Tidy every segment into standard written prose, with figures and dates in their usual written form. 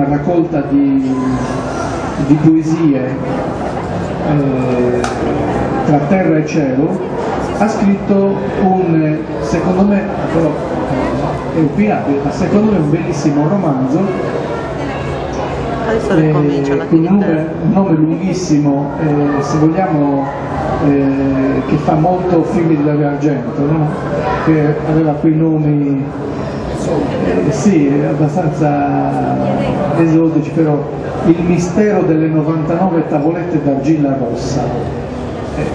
una raccolta di poesie tra terra e cielo, ha scritto un, secondo me, però è un pirata, ma secondo me un bellissimo romanzo. Adesso ricomincia la finita. Un nome lunghissimo, se vogliamo, che fa molto film di Dario Argento, no? Che aveva quei nomi, sì, abbastanza esotici, però Il mistero delle 99 tavolette d'argilla rossa.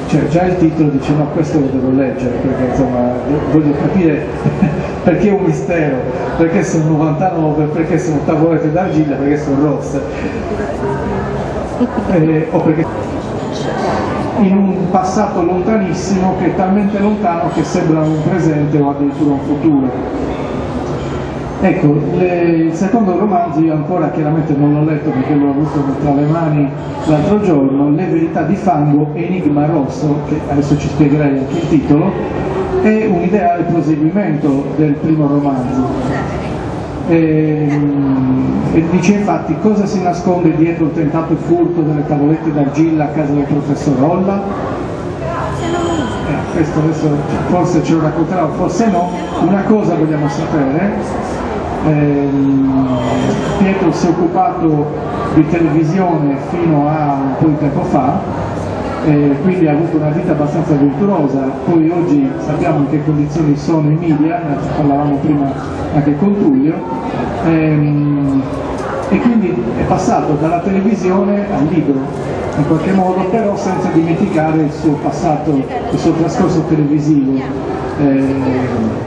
Cioè, già il titolo dice no, questo lo devo leggere perché insomma voglio capire perché è un mistero, perché sono 99, perché sono tavolette d'argilla, perché sono rosse, o perché in un passato lontanissimo che è talmente lontano che sembra un presente o addirittura un futuro. Ecco, il secondo romanzo io ancora chiaramente non l'ho letto perché l'ho avuto tra le mani l'altro giorno, Le Verità di Fango Enigma Rosso, che adesso ci spiegherai anche il titolo, è un ideale proseguimento del primo romanzo e dice infatti cosa si nasconde dietro il tentato furto delle tavolette d'argilla a casa del professor Olla. Questo adesso forse ce lo racconterà, forse no. Una cosa vogliamo sapere. Pietro si è occupato di televisione fino a un po' di tempo fa, quindi ha avuto una vita abbastanza virtuosa. Poi oggi sappiamo in che condizioni sono i media, parlavamo prima anche con Tullio, e quindi è passato dalla televisione al libro in qualche modo, però senza dimenticare il suo passato, il suo trascorso televisivo.